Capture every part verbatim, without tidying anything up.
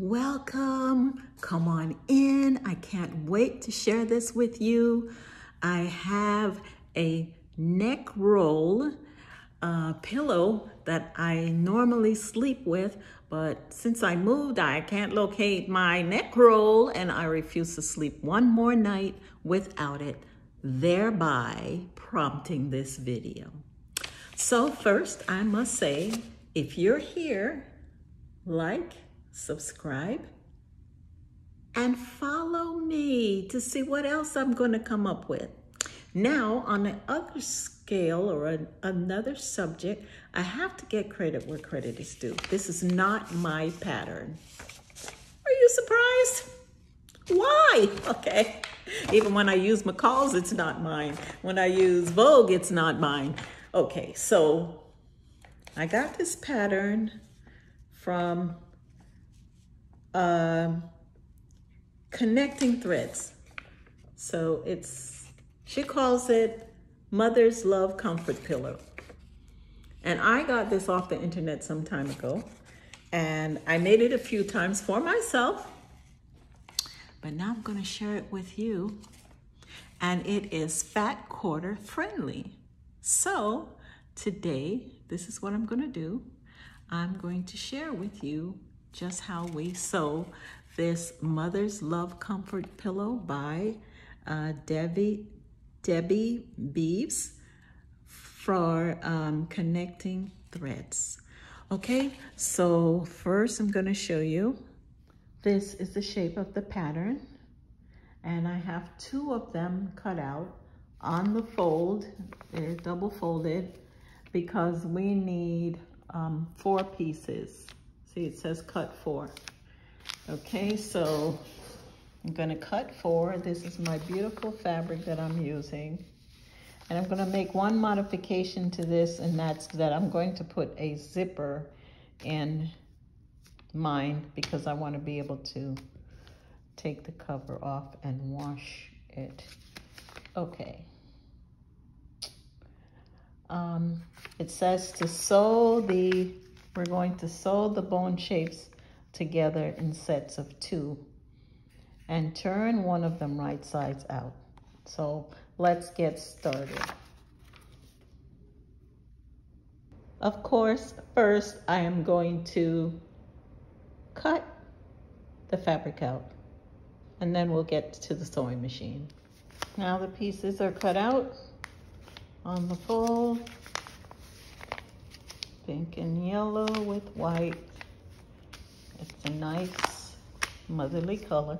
Welcome, come on in. I can't wait to share this with you. I have a neck roll uh, pillow that I normally sleep with, but since I moved, I can't locate my neck roll and I refuse to sleep one more night without it, thereby prompting this video. So first I must say, if you're here, like, subscribe, and follow me to see what else I'm going to come up with. Now, on the other scale or an, another subject, I have to get credit where credit is due. This is not my pattern. Are you surprised? Why? Okay. Even when I use McCall's, it's not mine. When I use Vogue, it's not mine. Okay, so I got this pattern from uh, Connecting Threads. So it's, she calls it Mother's Love Comfort Pillow. And I got this off the internet some time ago. And I made it a few times for myself. But now I'm gonna share it with you. And it is fat quarter friendly. So today, this is what I'm gonna do. I'm going to share with you just how we sew this Mother's Love Comfort Pillow by uh, Debbie Debbie Beaves for um, Connecting Threads. Okay, so first I'm gonna show you, this is the shape of the pattern, and I have two of them cut out on the fold. They're double folded because we need um, four pieces. See, it says cut four. Okay, so I'm gonna cut four. This is my beautiful fabric that I'm using. And I'm gonna make one modification to this, and that's that I'm going to put a zipper in mine because I wanna be able to take the cover off and wash it. Okay. Um, it says to sew the, we're going to sew the bone shapes together in sets of two. And turn one of them right sides out. So let's get started. Of course, first I am going to cut the fabric out and then we'll get to the sewing machine. Now the pieces are cut out on the fold, pink and yellow with white. It's a nice motherly color.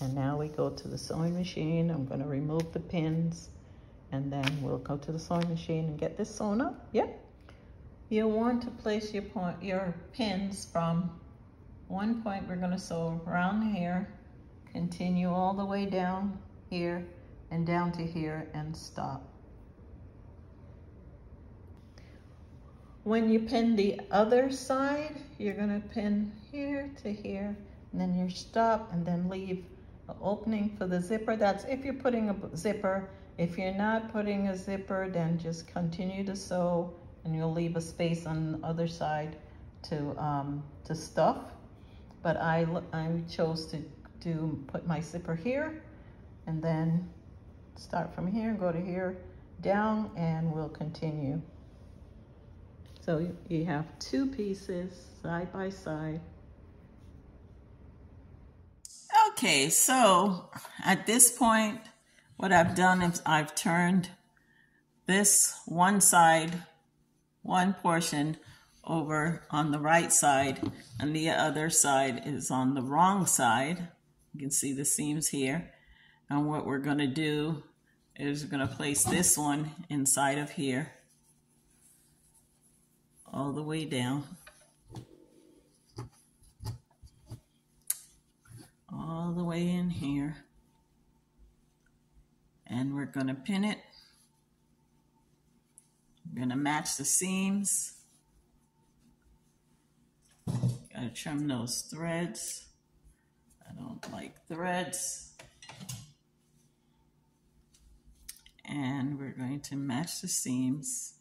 And now we go to the sewing machine. I'm gonna remove the pins and then we'll go to the sewing machine and get this sewn up. Yep. You'll want to place your point, your pins from one point. We're gonna sew around here, continue all the way down here and down to here and stop. When you pin the other side, you're gonna pin here to here and then you stop and then leave an opening for the zipper. That's if you're putting a zipper. If you're not putting a zipper, then just continue to sew and you'll leave a space on the other side to, um, to stuff. But I, I chose to do put my zipper here and then start from here and go to here, down, and we'll continue. So you have two pieces side by side. Okay, so at this point, what I've done is I've turned this one side, one portion over on the right side, and the other side is on the wrong side. You can see the seams here. And what we're gonna do is we're gonna place this one inside of here, all the way down. All the way in here. And we're gonna pin it. We're gonna match the seams. Gotta trim those threads. I don't like threads. And we're going to match the seams.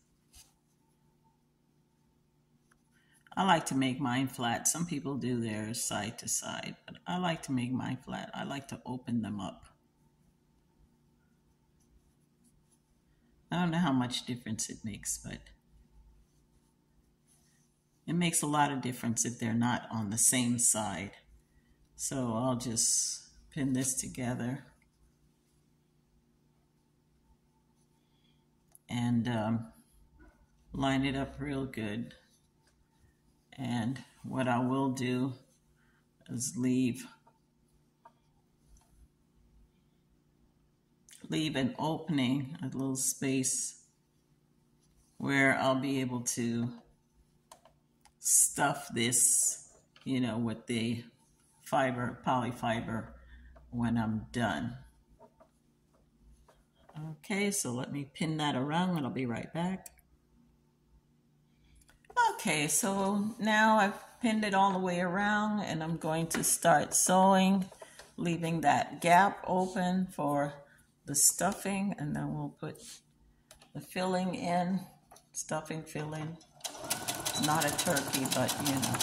I like to make mine flat. Some people do theirs side to side, but I like to make mine flat. I like to open them up. I don't know how much difference it makes, but it makes a lot of difference if they're not on the same side. So I'll just pin this together. And um, line it up real good. And what I will do is leave, leave an opening, a little space where I'll be able to stuff this, you know, with the fiber, polyfiber when I'm done. Okay, so let me pin that around and I'll be right back. Okay, so now I've pinned it all the way around and I'm going to start sewing, leaving that gap open for the stuffing, and then we'll put the filling in, stuffing filling. It's not a turkey, but you know.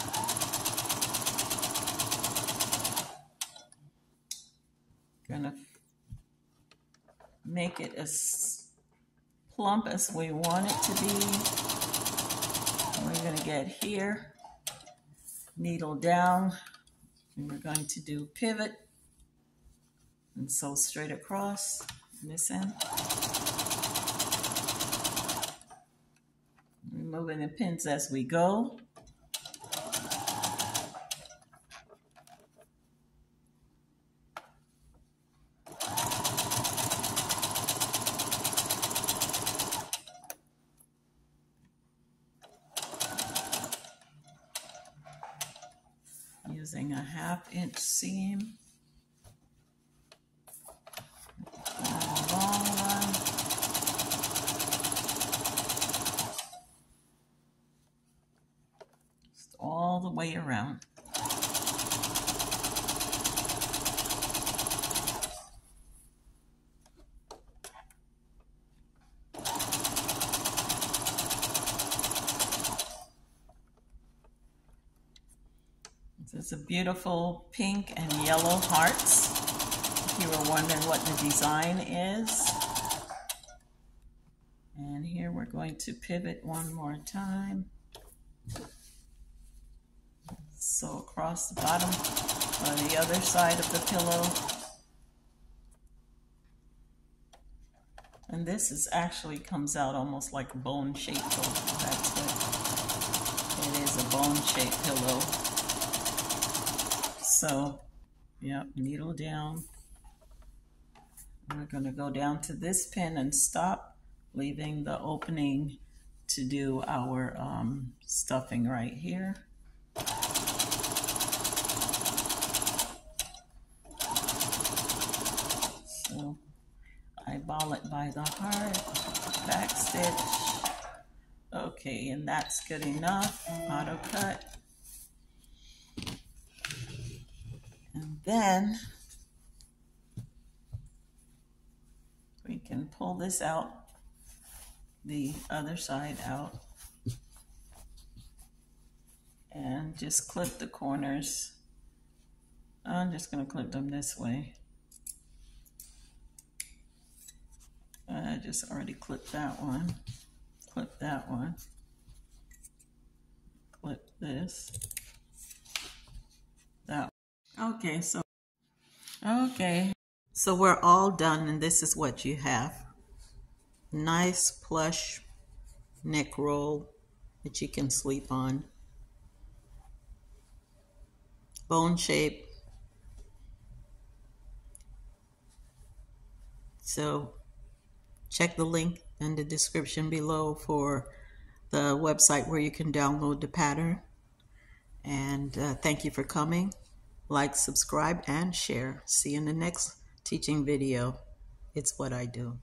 Gonna make it as plump as we want it to be. We're going to get here, needle down, and we're going to do pivot and sew straight across from this end. Removing the pins as we go. Using a half inch seam. Long one. Just all the way around. It's a beautiful pink and yellow hearts, if you were wondering what the design is. And here we're going to pivot one more time. Sew across the bottom on the other side of the pillow. And this is actually comes out almost like bone-shaped. That's what it is, a bone-shaped pillow. So, yep, needle down. We're going to go down to this pin and stop, leaving the opening to do our um, stuffing right here. So, eyeball it by the heart, back stitch. Okay, and that's good enough. Auto cut. Then we can pull this out, the other side out, and just clip the corners. I'm just going to clip them this way. I just already clipped that one, clip that one, clip this, that one. Okay, so okay, so we're all done, and this is what you have. Nice plush neck roll that you can sleep on. Bone shape. So check the link in the description below for the website where you can download the pattern. And uh, thank you for coming. Like, subscribe, and share. See you in the next teaching video. It's what I do.